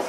hast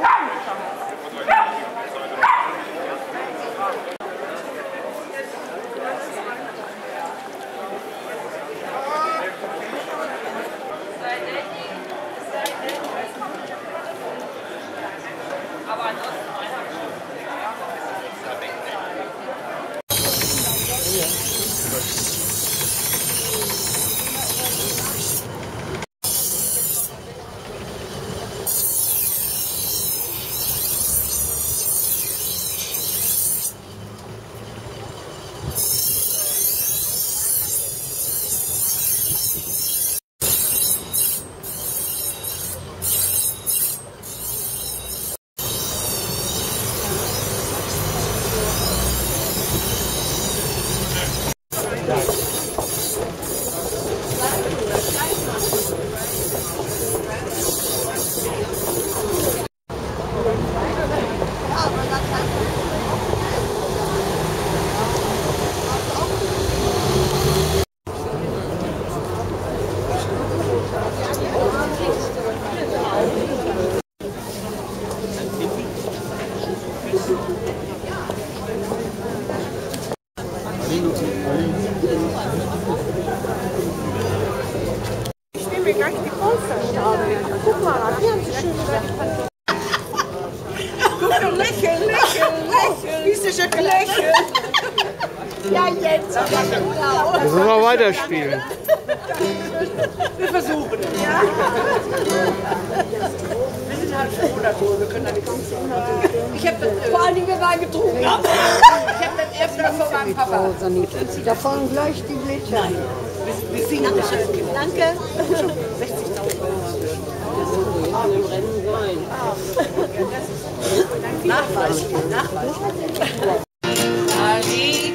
Ja, jetzt. Wir sollen mal weiterspielen. Wir versuchen es. Ja. Wir sind halt schon Monate, wir können da nichts machen. Vor allen Dingen, wir waren getrunken. Ich habe das erste Mal von meinem Papa. Da fallen gleich die Blätter. Wir singen auch schön. Danke. 60.000 Euro. Rennen sein. Nachweis. Nachweis. Okay.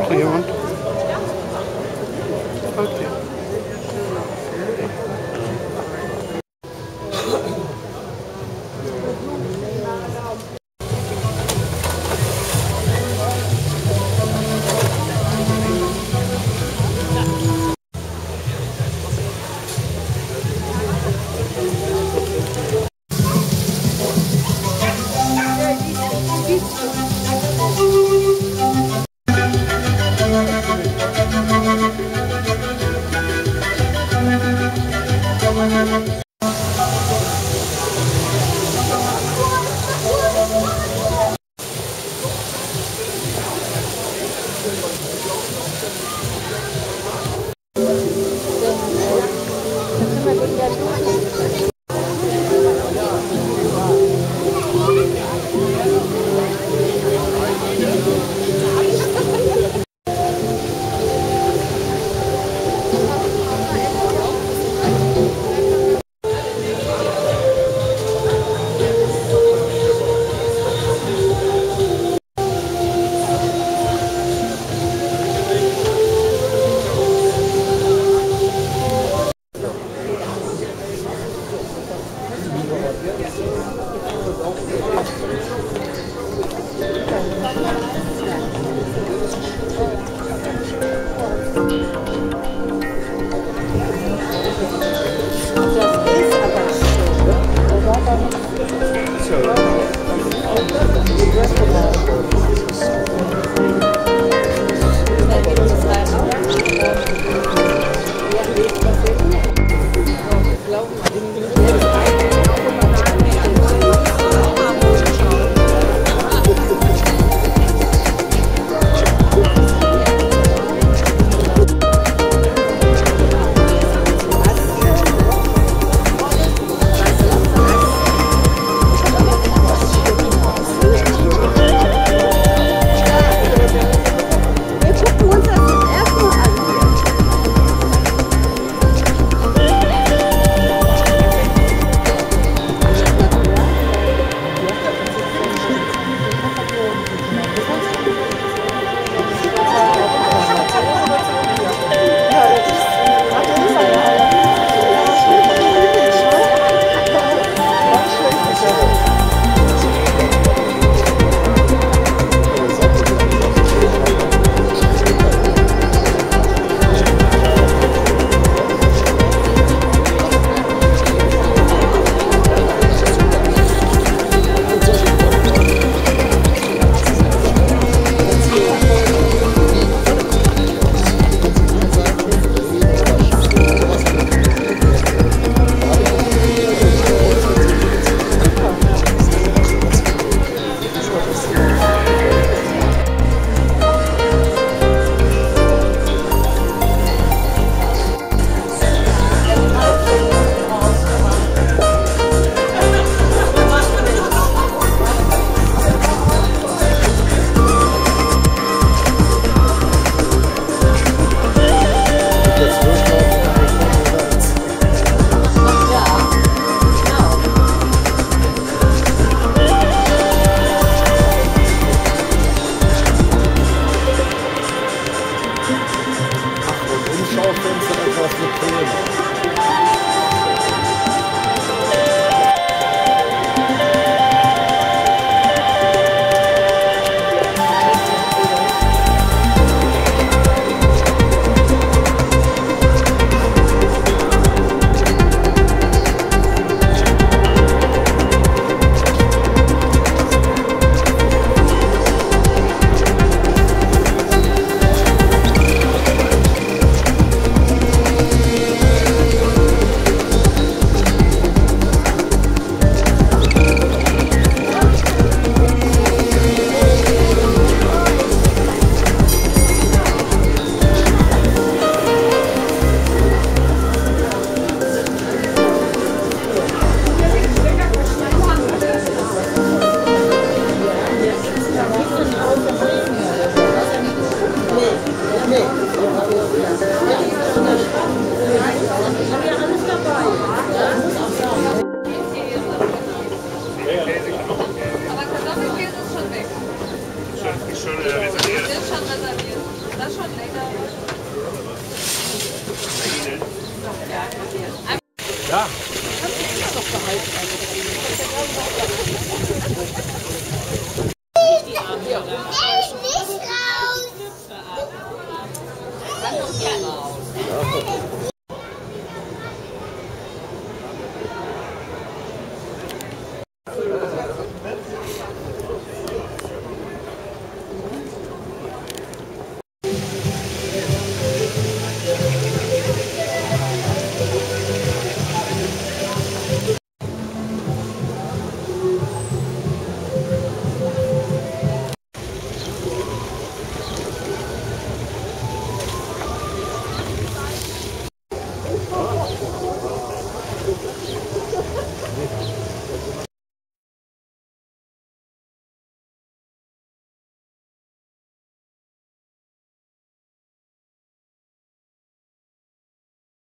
Noch jemand? Okay. Ja.